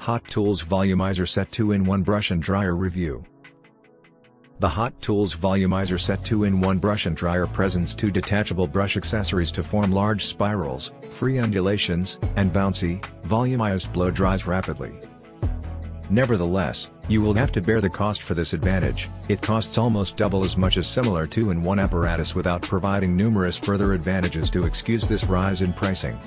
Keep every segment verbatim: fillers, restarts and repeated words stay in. Hot Tools Volumiser Set two in one Brush and Dryer Review. The Hot Tools Volumiser Set two in one Brush and Dryer presents two detachable brush accessories to form large spirals, free undulations, and bouncy, volumized blow dries rapidly. Nevertheless, you will have to bear the cost for this advantage. It costs almost double as much as similar two in one apparatus without providing numerous further advantages to excuse this rise in pricing.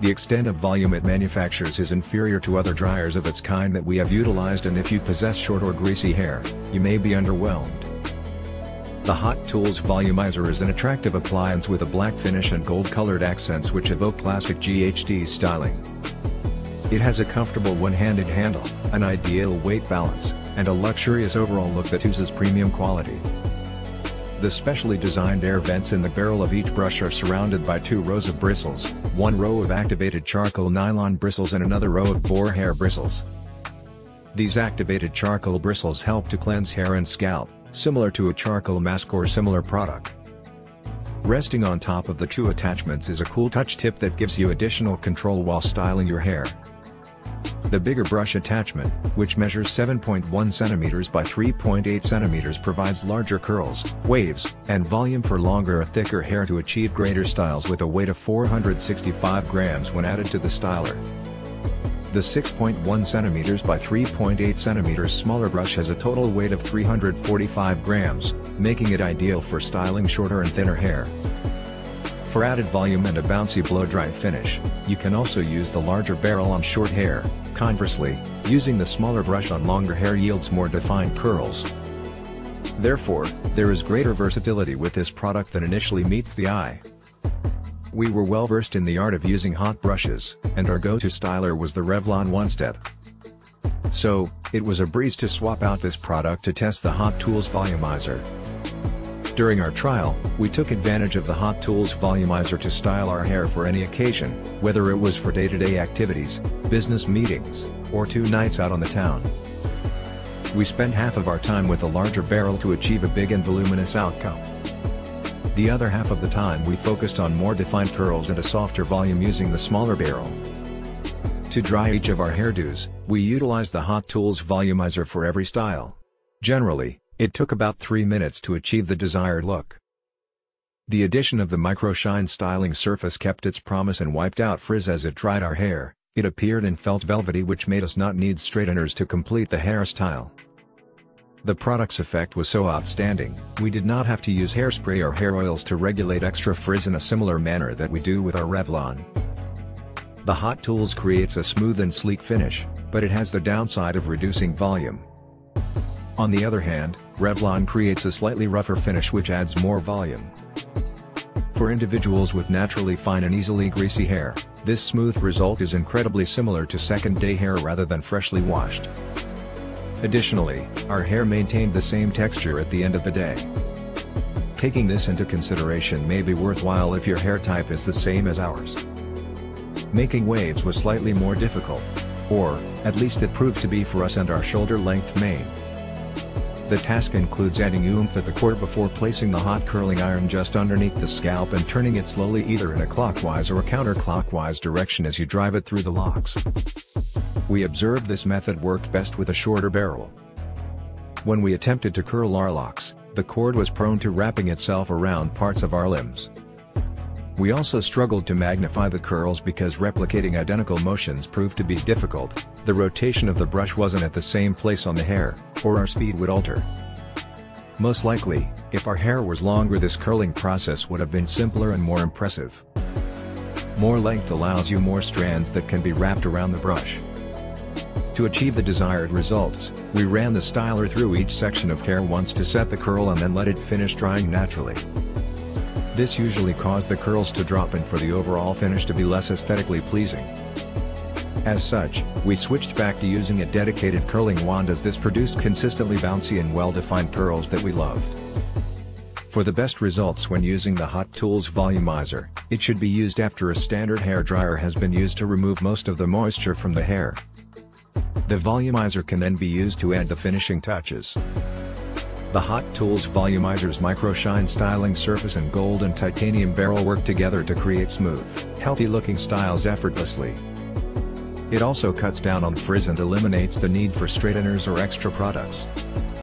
The extent of volume it manufactures is inferior to other dryers of its kind that we have utilized, and if you possess short or greasy hair, you may be underwhelmed. The Hot Tools Volumiser is an attractive appliance with a black finish and gold-colored accents which evoke classic G H D styling. It has a comfortable one-handed handle, an ideal weight balance, and a luxurious overall look that oozes premium quality. The specially designed air vents in the barrel of each brush are surrounded by two rows of bristles, one row of activated charcoal nylon bristles and another row of boar hair bristles. These activated charcoal bristles help to cleanse hair and scalp, similar to a charcoal mask or similar product. Resting on top of the two attachments is a cool touch tip that gives you additional control while styling your hair. The bigger brush attachment, which measures seven point one centimeters by three point eight centimeters, provides larger curls, waves, and volume for longer or thicker hair to achieve greater styles with a weight of four hundred sixty-five grams when added to the styler. The six point one centimeters by three point eight centimeters smaller brush has a total weight of three hundred forty-five grams, making it ideal for styling shorter and thinner hair. For added volume and a bouncy blow-dry finish, you can also use the larger barrel on short hair. Conversely, using the smaller brush on longer hair yields more defined curls. Therefore, there is greater versatility with this product than initially meets the eye. We were well versed in the art of using hot brushes, and our go-to styler was the Revlon One Step. So, it was a breeze to swap out this product to test the Hot Tools Volumiser. During our trial, we took advantage of the Hot Tools Volumiser to style our hair for any occasion, whether it was for day-to-day activities, business meetings, or two nights out on the town. We spent half of our time with a larger barrel to achieve a big and voluminous outcome. The other half of the time we focused on more defined curls and a softer volume using the smaller barrel. To dry each of our hairdos, we utilized the Hot Tools Volumiser for every style. Generally, it took about three minutes to achieve the desired look. The addition of the Micro Shine styling surface kept its promise and wiped out frizz as it dried our hair. It appeared and felt velvety, which made us not need straighteners to complete the hairstyle. The product's effect was so outstanding, we did not have to use hairspray or hair oils to regulate extra frizz in a similar manner that we do with our Revlon. The Hot Tools creates a smooth and sleek finish, but it has the downside of reducing volume. On the other hand, Revlon creates a slightly rougher finish which adds more volume. For individuals with naturally fine and easily greasy hair, this smooth result is incredibly similar to second-day hair rather than freshly washed. Additionally, our hair maintained the same texture at the end of the day. Taking this into consideration may be worthwhile if your hair type is the same as ours. Making waves was slightly more difficult, or, at least it proved to be for us and our shoulder-length mane. The task includes adding oomph at the core before placing the hot curling iron just underneath the scalp and turning it slowly either in a clockwise or counterclockwise direction as you drive it through the locks. We observed this method worked best with a shorter barrel. When we attempted to curl our locks, the cord was prone to wrapping itself around parts of our limbs. We also struggled to magnify the curls because replicating identical motions proved to be difficult, the rotation of the brush wasn't at the same place on the hair, or our speed would alter. Most likely, if our hair was longer, this curling process would have been simpler and more impressive. More length allows you more strands that can be wrapped around the brush. To achieve the desired results, we ran the styler through each section of hair once to set the curl and then let it finish drying naturally. This usually caused the curls to drop and for the overall finish to be less aesthetically pleasing. As such, we switched back to using a dedicated curling wand as this produced consistently bouncy and well-defined curls that we loved. For the best results when using the Hot Tools Volumiser, it should be used after a standard hair dryer has been used to remove most of the moisture from the hair. The volumizer can then be used to add the finishing touches. The Hot Tools Volumiser's Micro Shine styling surface and gold and titanium barrel work together to create smooth, healthy-looking styles effortlessly. It also cuts down on frizz and eliminates the need for straighteners or extra products.